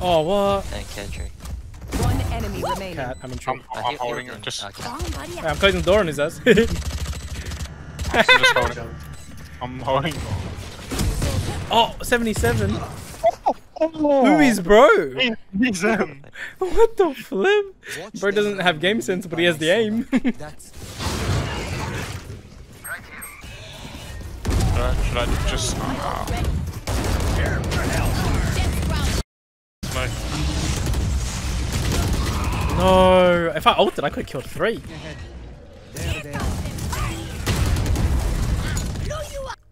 Oh, what? And Kendrick. One enemy remaining. Cat, I'm in trouble. I'm holding him. Just... Okay. Yeah, I'm closing the door on his ass. I'm holding. Oh, 77. Who is bro? He's him. What the flip? Bro doesn't have game sense, but he has the aim. Should I just... No, if I ulted, I could have killed 3.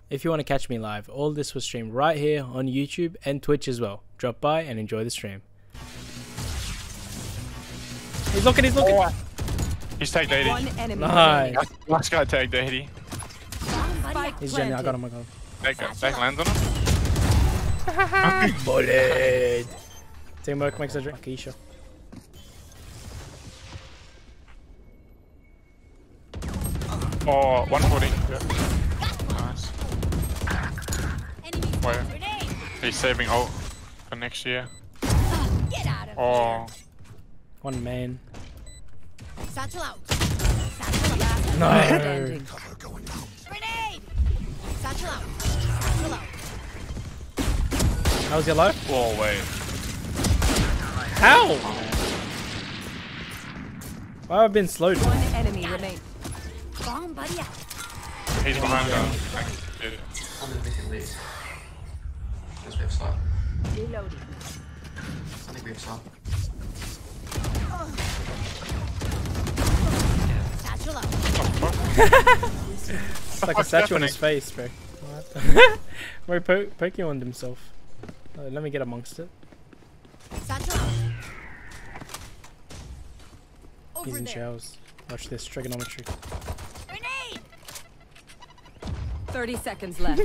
If you want to catch me live, all this was streamed right here on YouTube and Twitch as well. Drop by and enjoy the stream. He's looking, he's looking. Oh. He's tagged 80. Nice. Last guy tagged 80. He's Jenny, I got him, I got him. Back lands on him. Bullet. Teamwork makes a drink. Keisha. Oh, 140. Yeah. Nice. Wait. He's saving ult for next year. Oh. One man. No. How's your life? Oh, wait. How? Why have I been slowed? One enemy remains. Bomb buddy out. He's behind us. I can do it. I'm gonna make him leave. Because we have slot. Reloading. I think we have slot. It's like a statue on his face, bro. What? Bro, poking on himself. Let me get amongst it. He's in shells. Watch this trigonometry. 30 seconds left.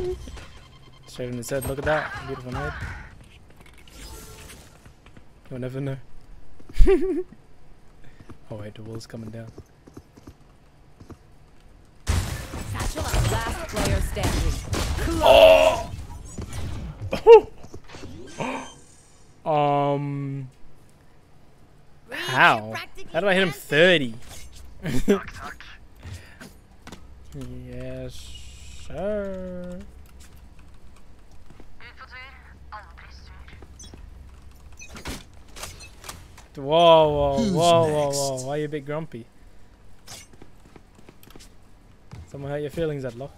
Straight in his head. Look at that. Beautiful head. You'll never know. Oh, wait, the wall's coming down. Last player standing. Oh! How? How do I hit him 30? Yes, sir. Whoa, whoa, whoa, whoa, whoa. Why are you a bit grumpy? Someone hurt your feelings, Adlock.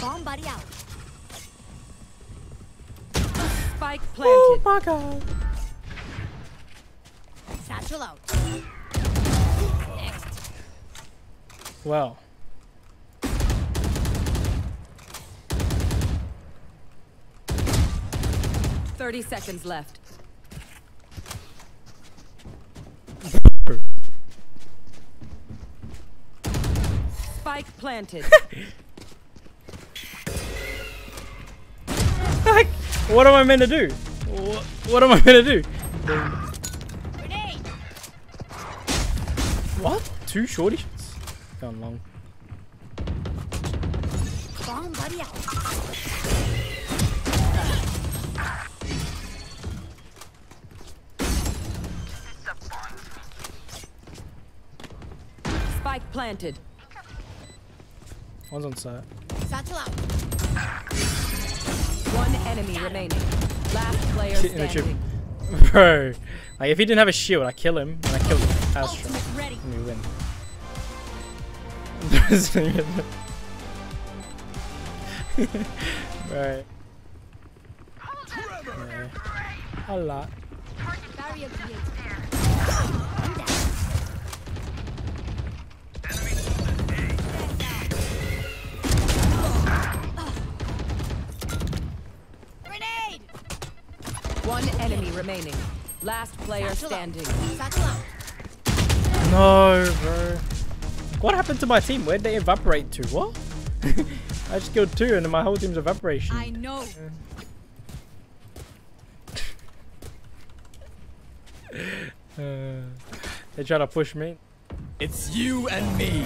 Bomb buddy out. Spike planted. Oh my god. Satchel out. Next. Well. Thirty seconds left. Spike planted. What am I meant to do? What am I meant to do? What? 2 shorty shots? Gone long. Spike planted. One's on site. Satchel out. One enemy remaining. Last player standing. Bro, like if he didn't have a shield, I kill him and I kill the Astro. And we win. Right. Yeah. A lot. One enemy remaining. Last player standing. No, bro. What happened to my team? Where'd they evaporate to? What? I just killed 2 and my whole team's evaporation. I know. They try to push me. It's you and me.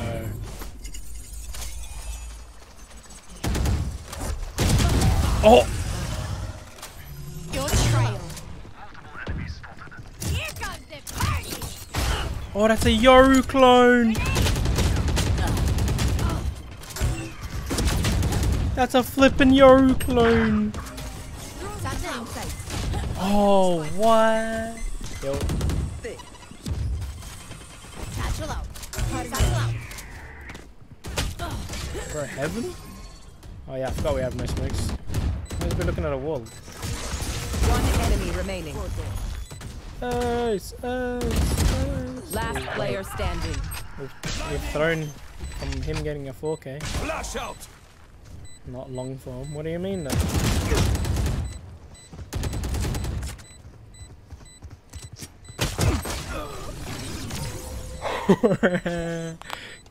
Oh. Your trail. Here comes the party. Oh, that's a Yoru clone. That's a flippin' Yoru clone. Oh, what? Yo. For heaven? Oh yeah, I forgot we have no smokes. Let's be looking at a wall. One enemy remaining. Ice. Last player standing. We've thrown from him getting a 4K. Flash out. Not long for him. What do you mean though?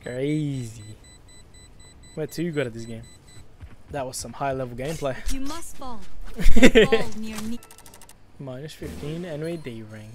Crazy. We're too good at this game. That was some high-level gameplay. You must fall. Fall near me. -15 and we D-ring.